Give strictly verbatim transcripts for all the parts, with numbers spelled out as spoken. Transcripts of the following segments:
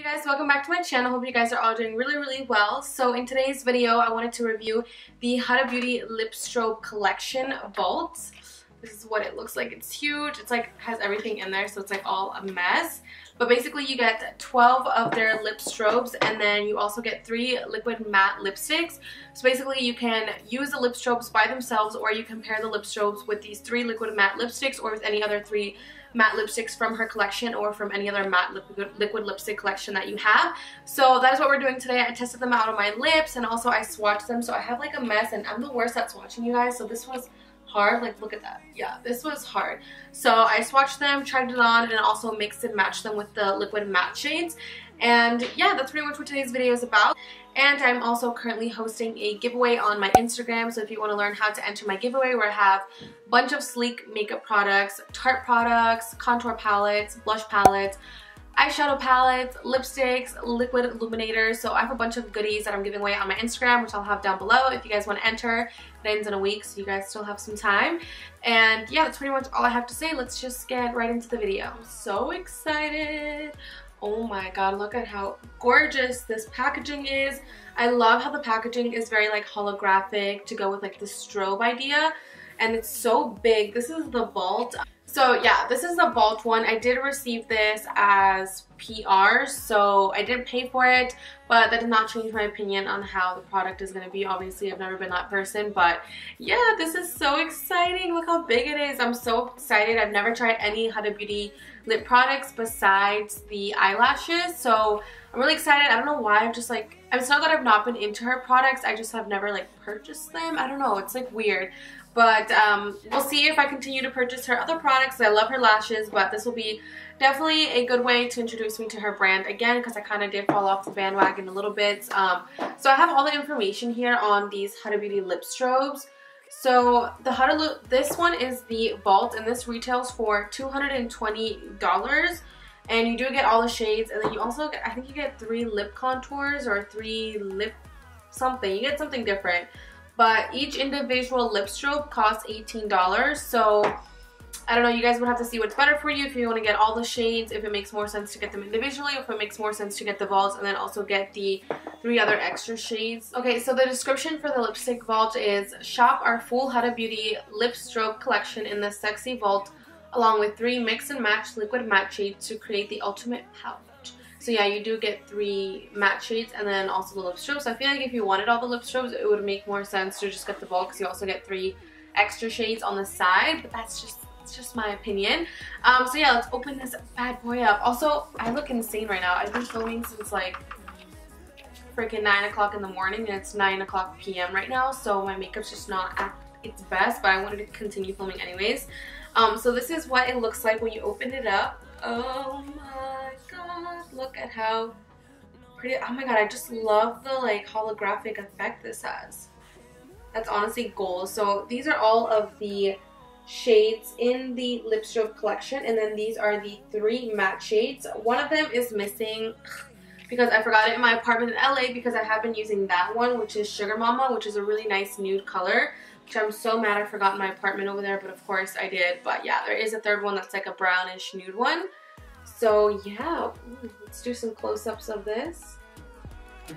Hey guys, welcome back to my channel. Hope you guys are all doing really really well. So in today's video I wanted to review the Huda Beauty Lip Strobe Collection Bolt. This is what it looks like. It's huge. It's like has everything in there, so it's like all a mess. But basically you get twelve of their lip strobes, and then you also get three liquid matte lipsticks. So basically you can use the lip strobes by themselves, or you can pair the lip strobes with these three liquid matte lipsticks, or with any other three matte lipsticks from her collection, or from any other matte liquid, liquid lipstick collection that you have. So that is what we're doing today. I tested them out on my lips, and also I swatched them. So I have like a mess, and I'm the worst at swatching, you guys. So this was hard. Like, look at that. Yeah, this was hard. So I swatched them, tried it on, and also mixed and matched them with the liquid matte shades. And yeah, that's pretty much what today's video is about. And I'm also currently hosting a giveaway on my Instagram, so if you want to learn how to enter my giveaway, where I have a bunch of sleek makeup products, tarte products, contour palettes, blush palettes, eyeshadow palettes, lipsticks, liquid illuminators. So I have a bunch of goodies that I'm giving away on my Instagram, which I'll have down below if you guys want to enter. It ends in a week, so you guys still have some time. And yeah, that's pretty much all I have to say. Let's just get right into the video. I'm so excited. Oh my god, look at how gorgeous this packaging is. I love how the packaging is very like holographic to go with like the strobe idea. And it's so big. This is the Bolt. So yeah, this is the Bolt one. I did receive this as P R, so I didn't pay for it, but that did not change my opinion on how the product is going to be. Obviously, I've never been that person, but yeah, this is so exciting. Look how big it is. I'm so excited. I've never tried any Huda Beauty lip products besides the eyelashes, so I'm really excited. I don't know why. I'm just like, it's not that I've not been into her products, I just have never like purchased them. I don't know, it's like weird. But um, we'll see if I continue to purchase her other products. I love her lashes, but this will be definitely a good way to introduce me to her brand again, because I kind of did fall off the bandwagon a little bit. Um, so I have all the information here on these Huda Beauty lip strobes. So the Huda, this one is the Bolt, and this retails for two hundred twenty dollars. And you do get all the shades, and then you also get, I think you get three lip contours or three lip something. You get something different. But each individual lip strobe costs eighteen dollars, so I don't know, you guys would have to see what's better for you, if you want to get all the shades, if it makes more sense to get them individually, if it makes more sense to get the Vault, and then also get the three other extra shades. Okay, so the description for the lipstick Vault is, shop our full Huda Beauty lip strobe collection in the sexy Vault, along with three mix and match liquid matte shades to create the ultimate palette. So yeah, you do get three matte shades and then also the lip strobes. So I feel like if you wanted all the lip strobes, it would make more sense to just get the Bolt, because you also get three extra shades on the side. But that's just that's just my opinion. Um, so yeah, let's open this bad boy up. Also, I look insane right now. I've been filming since like freaking nine o'clock in the morning, and it's nine o'clock p m right now. So my makeup's just not at its best, but I wanted to continue filming anyways. Um, so this is what it looks like when you open it up. Oh my. Look at how pretty. Oh my god, I just love the like holographic effect this has. That's honestly gold. So these are all of the shades in the lip strobe collection, and then these are the three matte shades. One of them is missing because I forgot it in my apartment in L A, because I have been using that one, which is Sugar Mama, which is a really nice nude color, which I'm so mad I forgot in my apartment over there, but of course I did. But yeah, there is a third one that's like a brownish nude one. So yeah, ooh, let's do some close-ups of this. So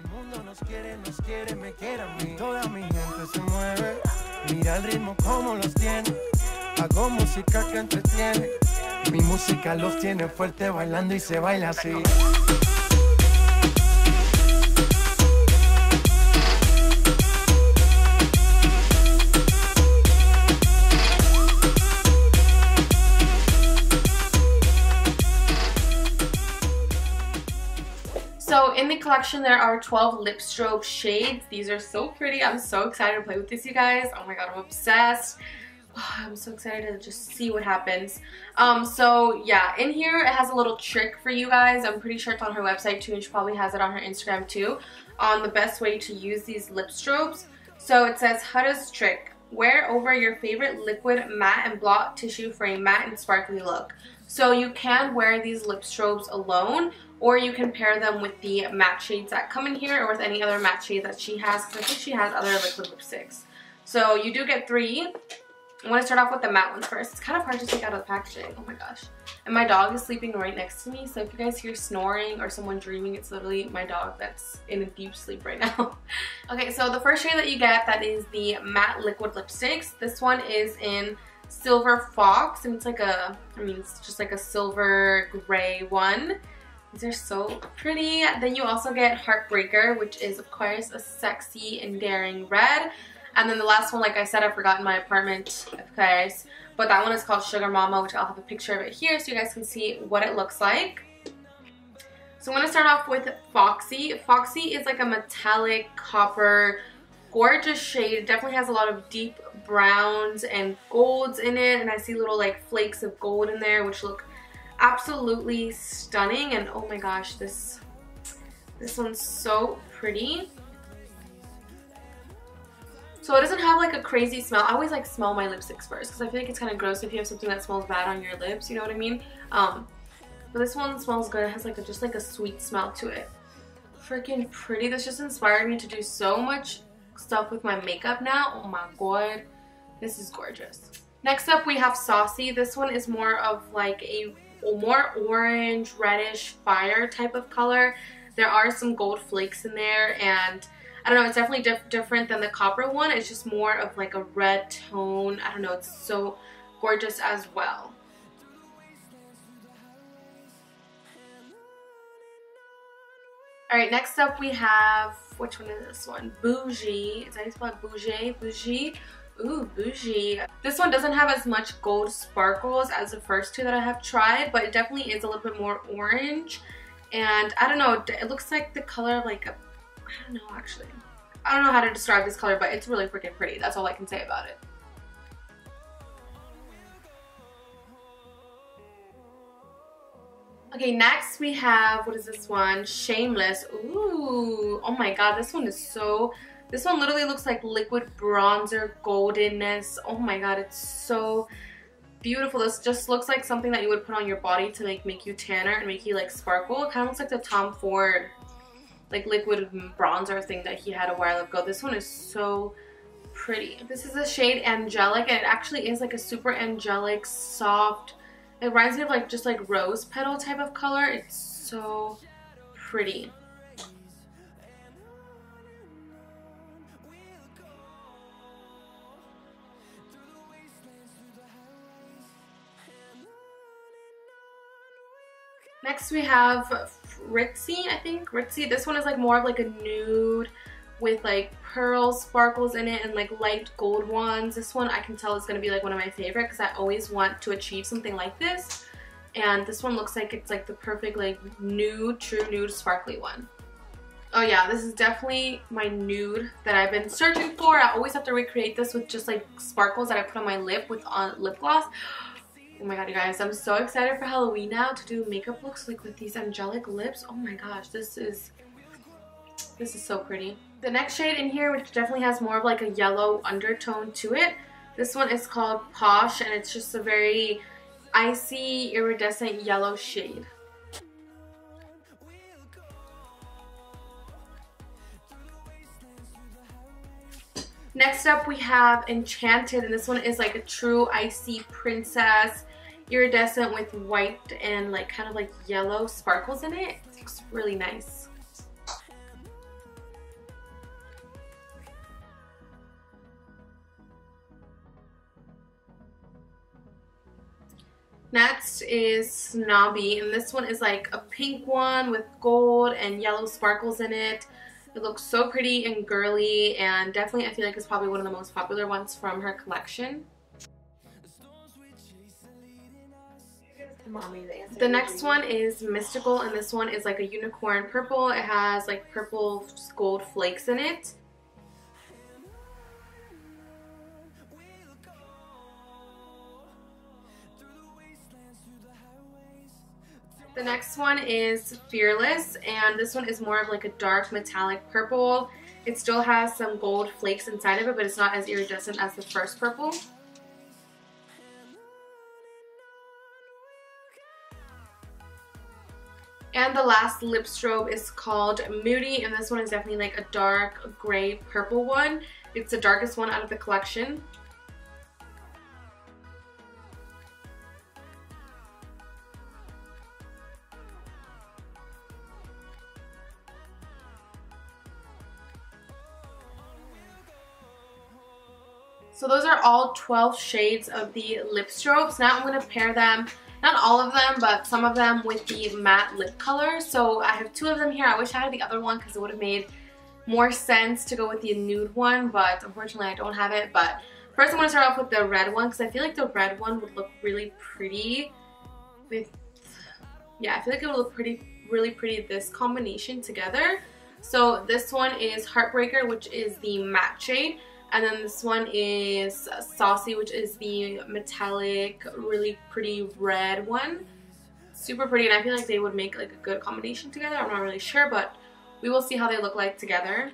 in the collection there are twelve lip strobe shades. These are so pretty. I'm so excited to play with this, you guys. Oh my god, I'm obsessed. Oh, I'm so excited to just see what happens. Um, so yeah, in here it has a little trick for you guys. I'm pretty sure it's on her website too, and she probably has it on her Instagram too, on the best way to use these lip strobes. So it says, Huda's trick. Wear over your favorite liquid matte and blot tissue for a matte and sparkly look. So you can wear these lip strobes alone, or you can pair them with the matte shades that come in here, or with any other matte shade that she has, because I think she has other liquid lipsticks. So you do get three. I want to start off with the matte ones first. It's kind of hard to take out of the packaging. Oh my gosh. And my dog is sleeping right next to me, so if you guys hear snoring or someone dreaming, it's literally my dog that's in a deep sleep right now. Okay, so the first shade that you get, that is the matte liquid lipsticks. This one is in Silver Fox, and it's like a, I mean, it's just like a silver gray one. These are so pretty. Then you also get Heartbreaker, which is, of course, a sexy and daring red. And then the last one, like I said, I forgot in my apartment, of course. But that one is called Sugar Mama, which I'll have a picture of it here so you guys can see what it looks like. So I'm going to start off with Foxy. Foxy is like a metallic copper, gorgeous shade. It definitely has a lot of deep browns and golds in it. And I see little like flakes of gold in there, which look absolutely stunning. And oh my gosh, this, this one's so pretty. So it doesn't have like a crazy smell. I always like smell my lipsticks first because I feel like it's kind of gross if you have something that smells bad on your lips, you know what I mean? Um, but this one smells good. It has like a, just like a sweet smell to it. Freaking pretty. This just inspired me to do so much stuff with my makeup now. Oh my god. This is gorgeous. Next up we have Saucy. This one is more of like a more orange, reddish, fire type of color. There are some gold flakes in there and I don't know, it's definitely diff different than the copper one. It's just more of like a red tone. I don't know, it's so gorgeous as well. Alright, next up we have, which one is this one? Bougie. Is that how you spell it? Bougie? Bougie? Ooh, Bougie. This one doesn't have as much gold sparkles as the first two that I have tried, but it definitely is a little bit more orange. And I don't know, it looks like the color of like a, I don't know actually. I don't know how to describe this color, but it's really freaking pretty. That's all I can say about it. Okay, next we have, what is this one? Shameless. Ooh, oh my god, this one is so, this one literally looks like liquid bronzer goldenness. Oh my god, it's so beautiful. This just looks like something that you would put on your body to like make you tanner and make you like sparkle. It kind of looks like the Tom Ford like liquid bronzer thing that he had a while ago. This one is so pretty. This is the shade Angelic, and it actually is like a super angelic, soft, it reminds me of like just like rose petal type of color. It's so pretty. Next we have Ritzy, I think. Ritzy. This one is like more of like a nude with like pearl sparkles in it and like light gold ones. This one I can tell is going to be like one of my favorite because I always want to achieve something like this. And this one looks like it's like the perfect like nude, true nude sparkly one. Oh yeah, this is definitely my nude that I've been searching for. I always have to recreate this with just like sparkles that I put on my lip with on lip gloss. Oh my god, you guys, I'm so excited for Halloween now to do makeup looks like with these angelic lips. Oh my gosh, this is this is so pretty. The next shade in here, which definitely has more of like a yellow undertone to it, this one is called Posh, and it's just a very icy, iridescent yellow shade. Next up we have Enchanted, and this one is like a true icy princess, iridescent with white and like kind of like yellow sparkles in it. It looks really nice. Next is Snobby, and this one is like a pink one with gold and yellow sparkles in it. It looks so pretty and girly, and definitely I feel like it's probably one of the most popular ones from her collection. The next one is Mystical, and this one is like a unicorn purple. It has like purple gold flakes in it. The next one is Fearless, and this one is more of like a dark metallic purple. It still has some gold flakes inside of it, but it's not as iridescent as the first purple. And the last lip strobe is called Moody, and this one is definitely like a dark gray purple one. It's the darkest one out of the collection. So those are all twelve shades of the lip strobes. Now I'm going to pair them, not all of them, but some of them with the matte lip color. So I have two of them here. I wish I had the other one because it would have made more sense to go with the nude one, but unfortunately I don't have it. But first I'm going to start off with the red one because I feel like the red one would look really pretty with, yeah, I feel like it would look pretty, really pretty, this combination together. So this one is Heartbreaker, which is the matte shade. And then this one is Saucy, which is the metallic, really pretty red one. Super pretty, and I feel like they would make like a good combination together. I'm not really sure, but we will see how they look like together.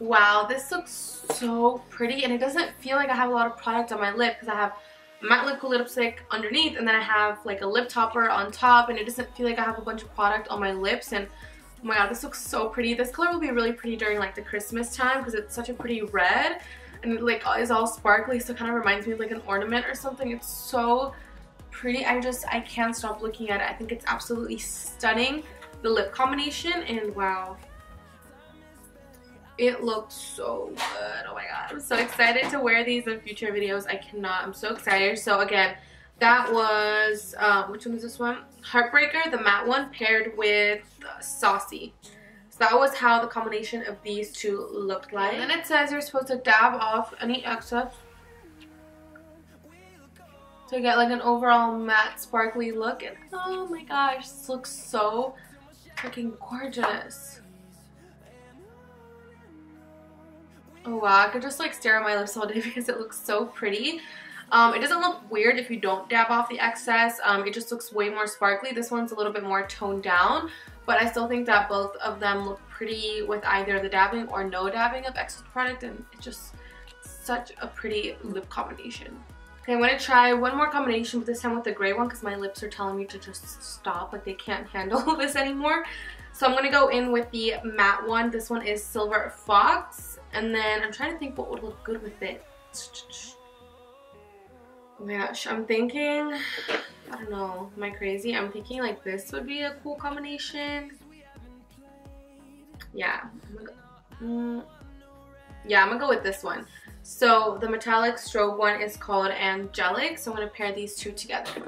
Wow, this looks so pretty, and it doesn't feel like I have a lot of product on my lip because I have matte lip lipstick underneath, and then I have like a lip topper on top, and it doesn't feel like I have a bunch of product on my lips. And oh my god, this looks so pretty. This color will be really pretty during like the Christmas time because it's such a pretty red, and it like is all sparkly, so it kind of reminds me of like an ornament or something. It's so pretty. I just, I can't stop looking at it. I think it's absolutely stunning, the lip combination, and wow. It looked so good. Oh my god, I'm so excited to wear these in future videos. I cannot, I'm so excited. So again, that was, um, which one was this one? Heartbreaker, the matte one, paired with Saucy. So that was how the combination of these two looked like. And then it says you're supposed to dab off any excess to get like an overall matte sparkly look. And oh my gosh, this looks so freaking gorgeous. Oh wow, I could just like stare at my lips all day because it looks so pretty. Um, it doesn't look weird if you don't dab off the excess. Um, it just looks way more sparkly. This one's a little bit more toned down, but I still think that both of them look pretty with either the dabbing or no dabbing of excess product, and it's just such a pretty lip combination. Okay, I'm going to try one more combination, but this time with the gray one because my lips are telling me to just stop, like they can't handle this anymore. So I'm going to go in with the matte one. This one is Silver Fox. And then I'm trying to think what would look good with it. Oh my gosh, I'm thinking, I don't know, am I crazy? I'm thinking like this would be a cool combination. Yeah, I'm gonna, yeah, I'm gonna go with this one. So the metallic strobe one is called Angelic, so I'm gonna pair these two together.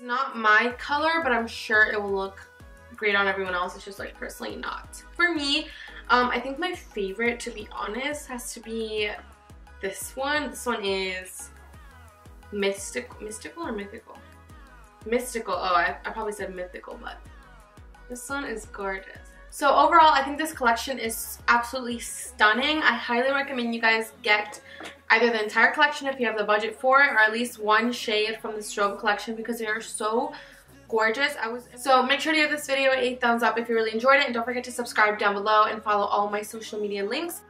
It's not my color, but I'm sure it will look great on everyone else. It's just like personally not for me. um I think my favorite, to be honest, has to be this one. This one is mystical mystical or mythical mystical oh I, I probably said mythical, but this one is gorgeous. So overall, I think this collection is absolutely stunning. I highly recommend you guys get either the entire collection if you have the budget for it, or at least one shade from the strobe collection because they are so gorgeous. I was so make sure to give this video a thumbs up if you really enjoyed it, and don't forget to subscribe down below and follow all my social media links.